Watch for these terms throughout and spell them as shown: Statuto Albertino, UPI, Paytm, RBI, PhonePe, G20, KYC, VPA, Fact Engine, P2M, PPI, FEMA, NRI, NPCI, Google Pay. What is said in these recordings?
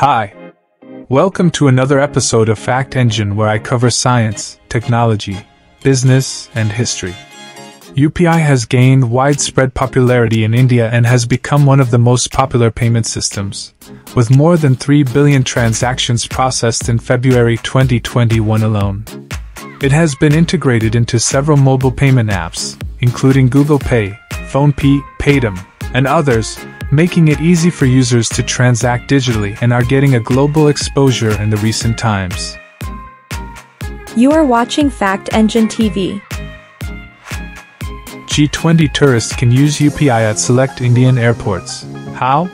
Hi. Welcome to another episode of Fact Engine, where I cover science, technology, business, and history. UPI has gained widespread popularity in India and has become one of the most popular payment systems, with more than 3 billion transactions processed in February 2021 alone. It has been integrated into several mobile payment apps, including Google Pay, PhonePe, Paytm, and others, making it easy for users to transact digitally and are getting a global exposure in the recent times. You are watching Fact Engine TV. G20 tourists can use UPI at select Indian airports. How?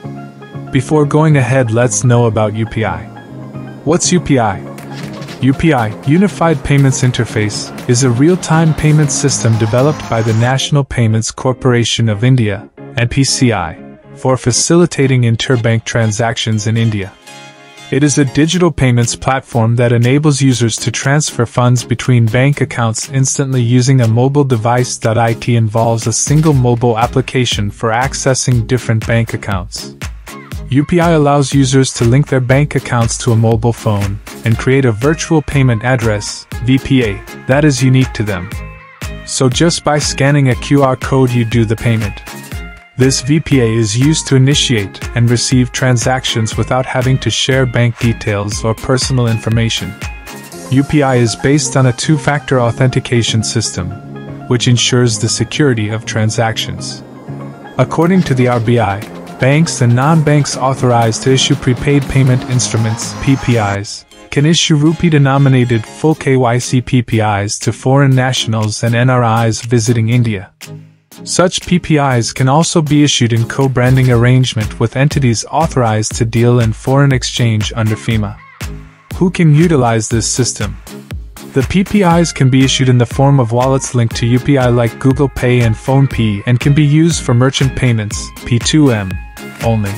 Before going ahead, let's know about UPI. What's UPI? UPI, Unified Payments Interface, is a real-time payment system developed by the National Payments Corporation of India, NPCI, for facilitating interbank transactions in India. It is a digital payments platform that enables users to transfer funds between bank accounts instantly using a mobile device. It involves a single mobile application for accessing different bank accounts. UPI allows users to link their bank accounts to a mobile phone and create a virtual payment address, VPA, that is unique to them. So just by scanning a QR code you do the payment. This VPA is used to initiate and receive transactions without having to share bank details or personal information. UPI is based on a two-factor authentication system, which ensures the security of transactions. According to the RBI, banks and non-banks authorized to issue prepaid payment instruments, PPIs, can issue rupee-denominated full KYC PPIs to foreign nationals and NRIs visiting India. Such PPIs can also be issued in co-branding arrangement with entities authorized to deal in foreign exchange under FEMA. Who can utilize this system? The PPIs can be issued in the form of wallets linked to UPI like Google Pay and PhonePe and can be used for merchant payments, P2M, only.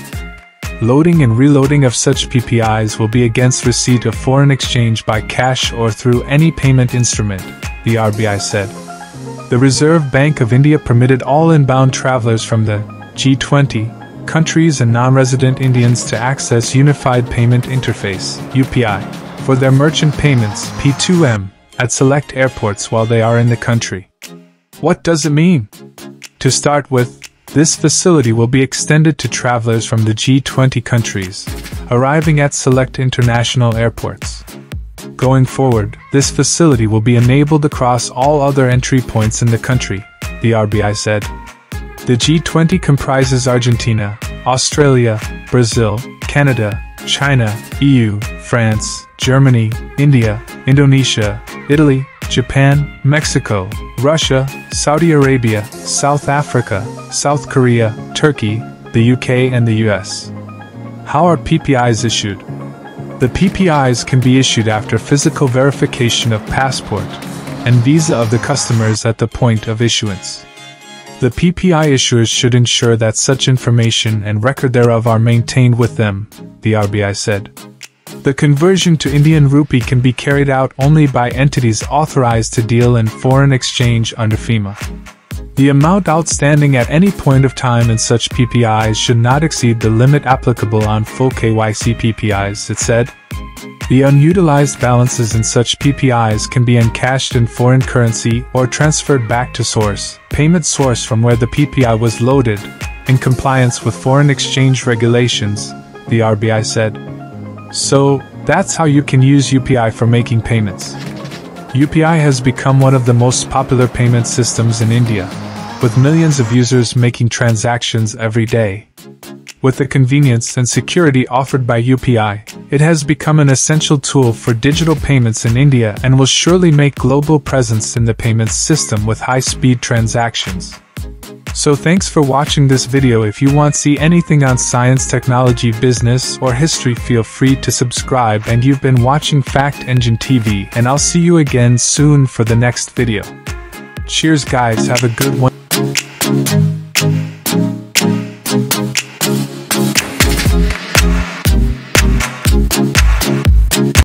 Loading and reloading of such PPIs will be against receipt of foreign exchange by cash or through any payment instrument, the RBI said. The Reserve Bank of India permitted all inbound travelers from the G20 countries and non-resident Indians to access Unified Payment Interface (UPI) for their merchant payments (P2M) at select airports while they are in the country. What does it mean? To start with, this facility will be extended to travelers from the G20 countries arriving at select international airports. Going forward, this facility will be enabled across all other entry points in the country, the RBI said. The G20 comprises Argentina, Australia, Brazil, Canada, China, EU, France, Germany, India, Indonesia, Italy, Japan, Mexico, Russia, Saudi Arabia, South Africa, South Korea, Turkey, the UK, and the US. How are PPIs issued? The PPIs can be issued after physical verification of passport and visa of the customers at the point of issuance. The PPI issuers should ensure that such information and record thereof are maintained with them, the RBI said. The conversion to Indian rupee can be carried out only by entities authorized to deal in foreign exchange under FEMA. The amount outstanding at any point of time in such PPIs should not exceed the limit applicable on full KYC PPIs, it said. The unutilized balances in such PPIs can be encashed in foreign currency or transferred back to source, payment source from where the PPI was loaded, in compliance with foreign exchange regulations, the RBI said. So, that's how you can use UPI for making payments. UPI has become one of the most popular payment systems in India, with millions of users making transactions every day. With the convenience and security offered by UPI, it has become an essential tool for digital payments in India and will surely make global presence in the payments system with high-speed transactions. So thanks for watching this video. If you want to see anything on science, technology, business, or history, feel free to subscribe. And you've been watching Fact Engine TV, and I'll see you again soon for the next video. Cheers guys, have a good one.